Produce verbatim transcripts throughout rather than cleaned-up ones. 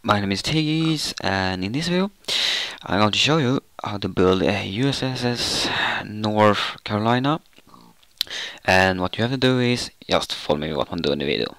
My name is Tegis, and in this video I'm going to show you how to build a U S S North Carolina, and what you have to do is just follow me what I'm doing in the video.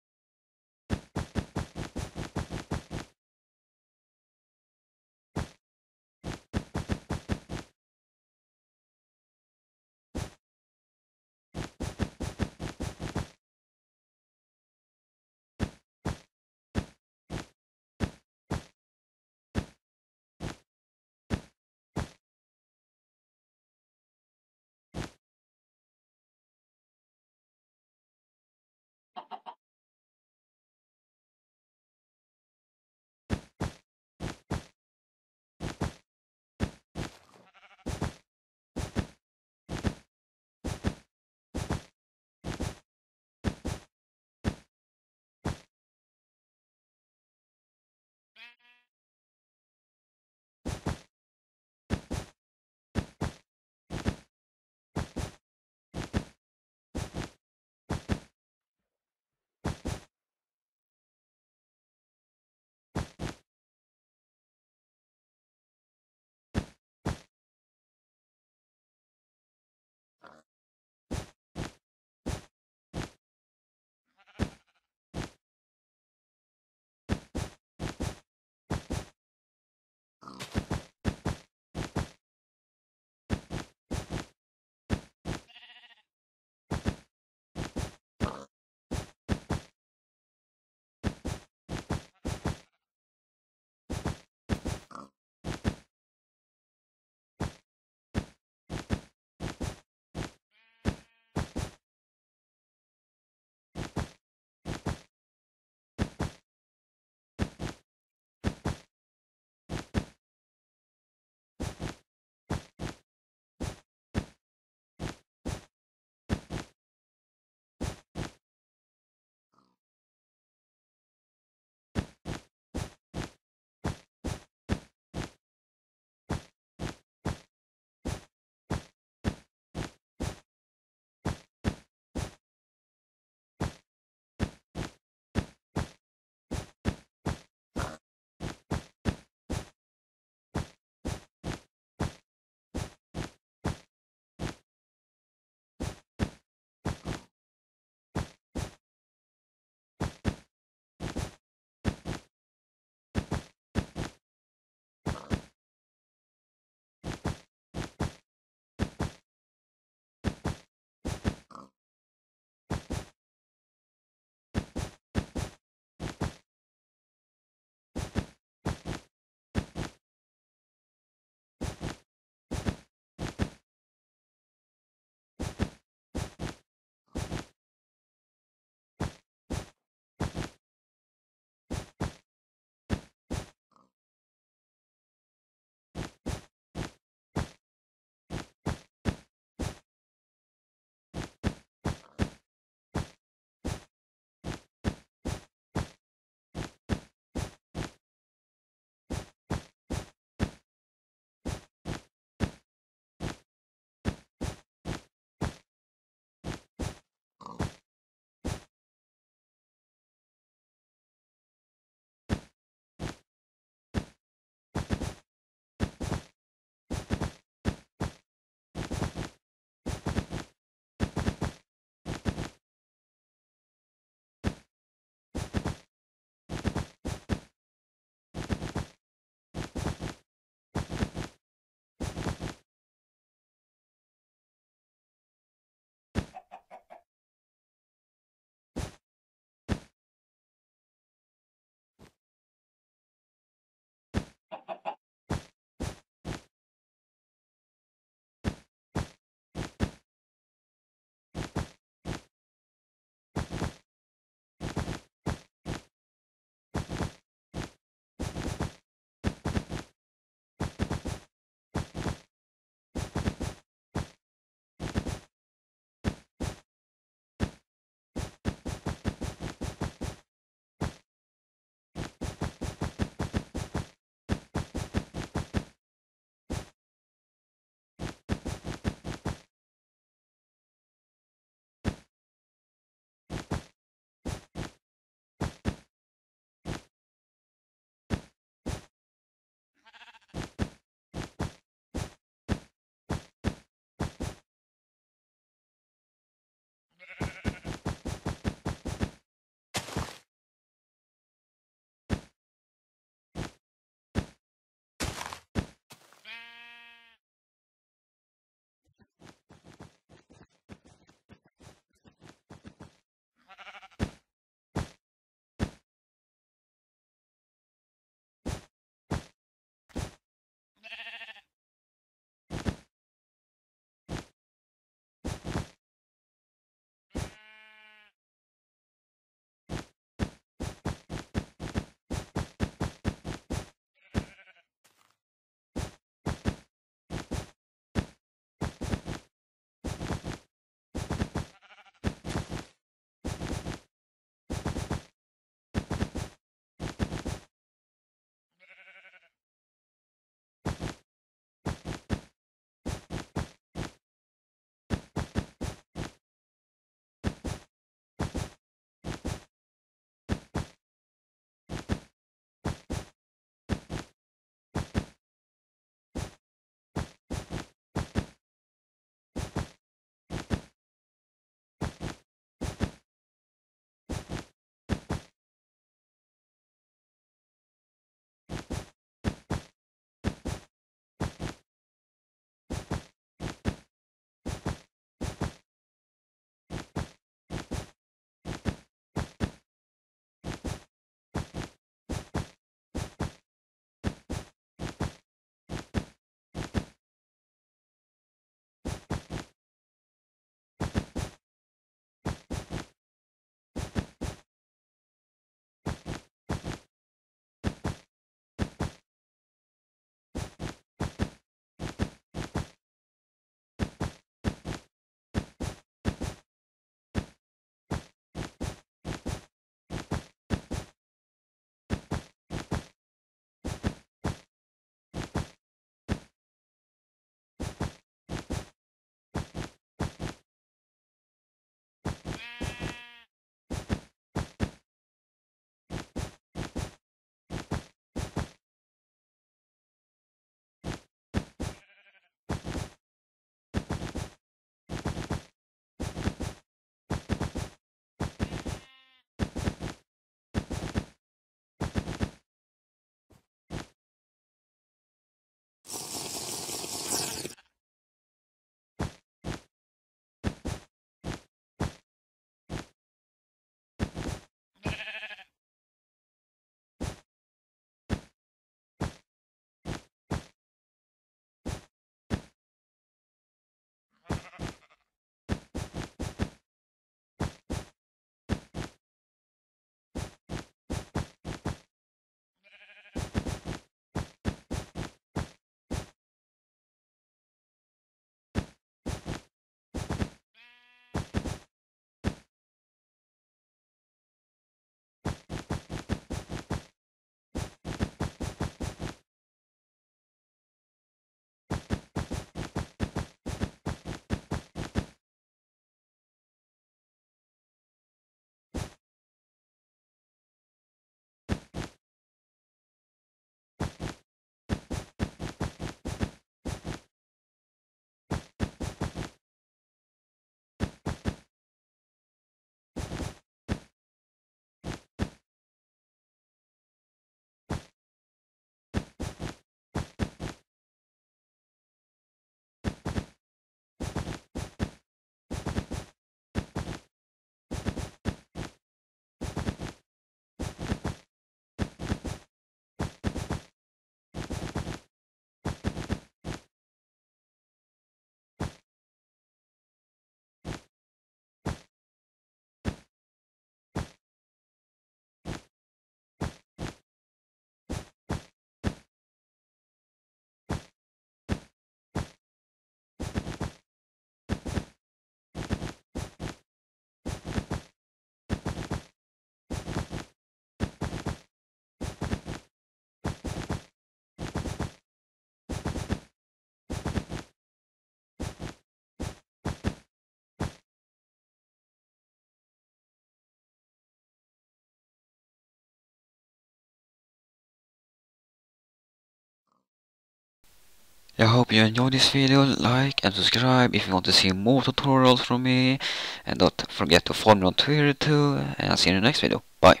I hope you enjoyed this video. Like and subscribe if you want to see more tutorials from me, and don't forget to follow me on Twitter too, and I'll see you in the next video. Bye.